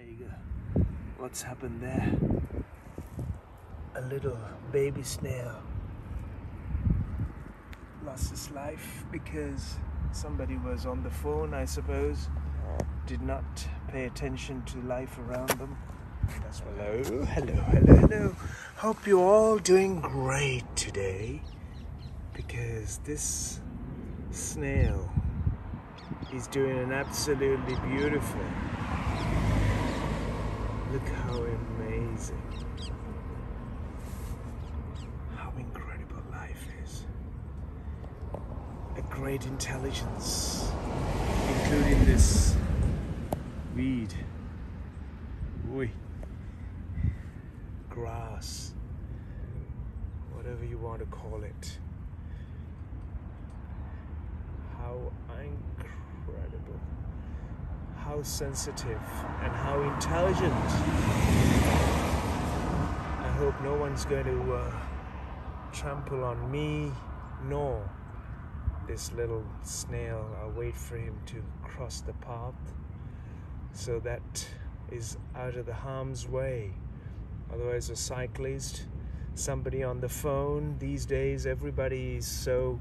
There you go. What's happened there? A little baby snail lost its life because somebody was on the phone, I suppose, did not pay attention to life around them. That's hello. Hope you're all doing great today, because this snail is doing an absolutely beautiful. Look how amazing, how incredible life is. A great intelligence, including this weed, grass, whatever you want to call it. How incredible, how sensitive and how intelligent. I hope no one's going to trample on me nor this little snail. I'll wait for him to cross the path so that is out of the harm's way. Otherwise a cyclist, somebody on the phone. These days everybody is so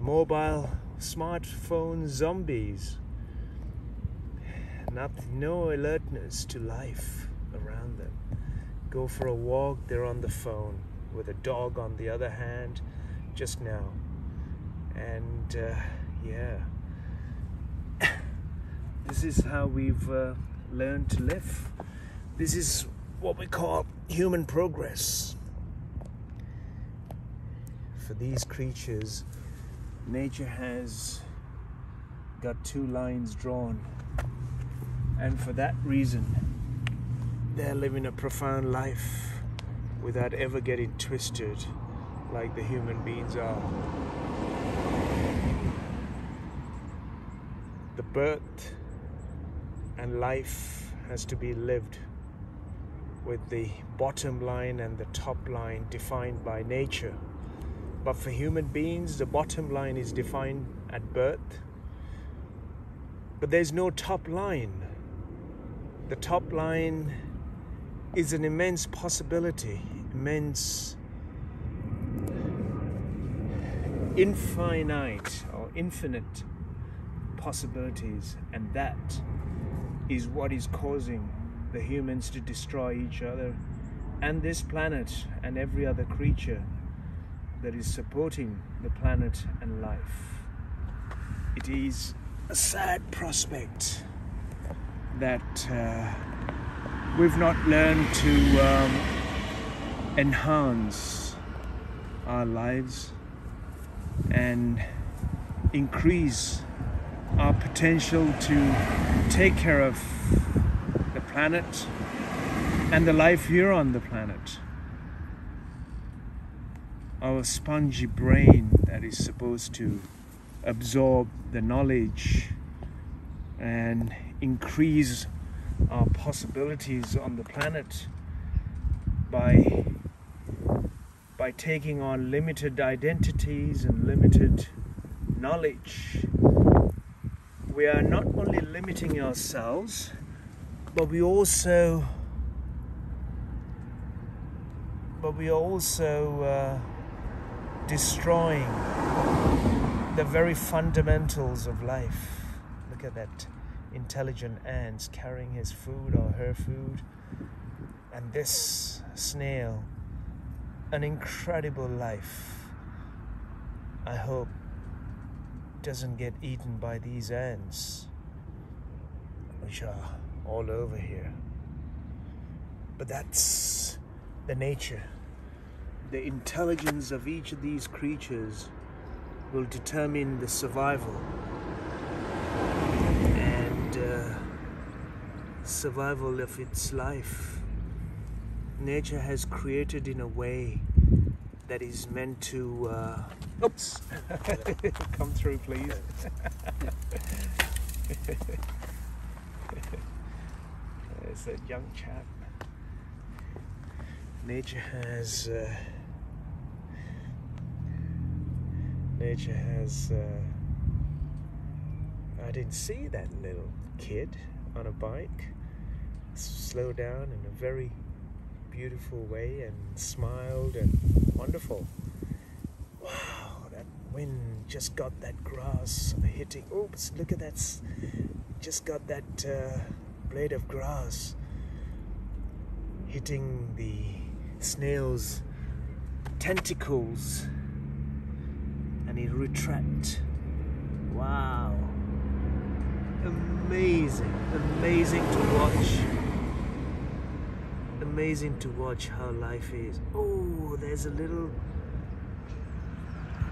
mobile, smartphone zombies. No alertness to life around them. Go for a walk, they're on the phone with a dog on the other hand just now. And yeah, this is how we've learned to live. This is what we call human progress. For these creatures, nature has got two lines drawn, and for that reason they're living a profound life without ever getting twisted like the human beings are. The birth and life has to be lived with the bottom line and the top line defined by nature. But for human beings, the bottom line is defined at birth, but there's no top line. The top line is an immense possibility, immense, infinite or infinite possibilities, and that is what is causing the humans to destroy each other and this planet and every other creature that is supporting the planet and life. It is a sad prospect that we've not learned to enhance our lives and increase our potential to take care of the planet and the life here on the planet. Our spongy brain that is supposed to absorb the knowledge and increase our possibilities on the planet by taking on limited identities and limited knowledge. We are not only limiting ourselves, but we are also destroying the very fundamentals of life. Look at that intelligent ant carrying his food or her food, and this snail, an incredible life. I hope doesn't get eaten by these ants, which are all over here. But that's the nature. The intelligence of each of these creatures will determine the survival, and survival of its life. Nature has created in a way that is meant to oops come through please. There's that young chap. Nature has I didn't see that little kid on a bike. slow down in a very beautiful way and smiled and wonderful. Wow, that wind just got that grass hitting. Oops, look at that. Just got that blade of grass hitting the snail's tentacles and it retract. Wow. Amazing, amazing to watch. Amazing to watch how life is. Oh, there's a little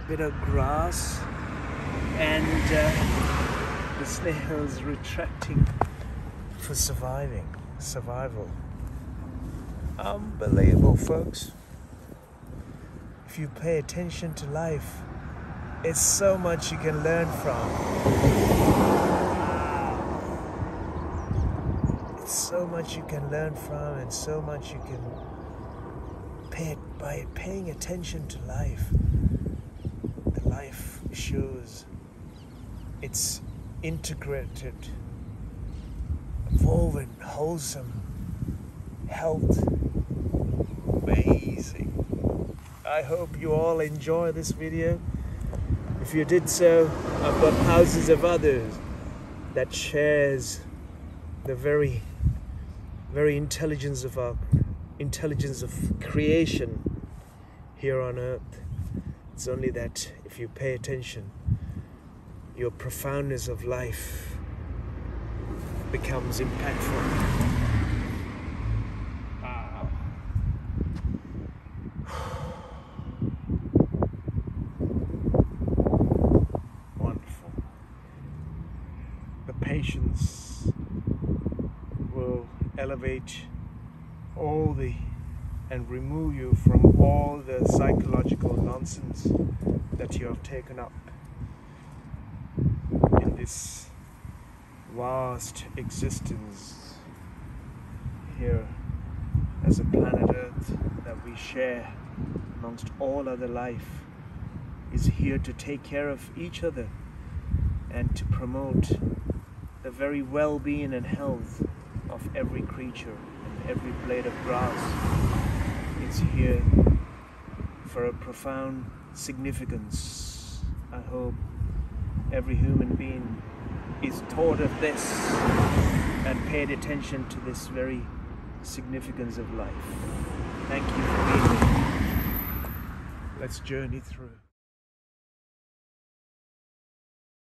bit of grass and the snail's retracting for survival. Unbelievable, folks. If you pay attention to life, it's so much you can learn from. So much you can learn from, and so much you can pay by paying attention to life. The life shows it's integrated, woven, wholesome, health, amazing. I hope you all enjoy this video. If you did so, I've got thousands of others that shares the very intelligence of our creation here on earth. It's only that if you pay attention, your profoundness of life becomes impactful. Wow. Wonderful. The patience will elevate all the and remove you from all the psychological nonsense that you have taken up in this vast existence here as a planet Earth that we share amongst all other life is here to take care of each other and to promote the very well-being and health of every creature and every blade of grass. It's here for a profound significance. I hope every human being is taught of this and paid attention to this very significance of life. Thank you for being here. Let's journey through.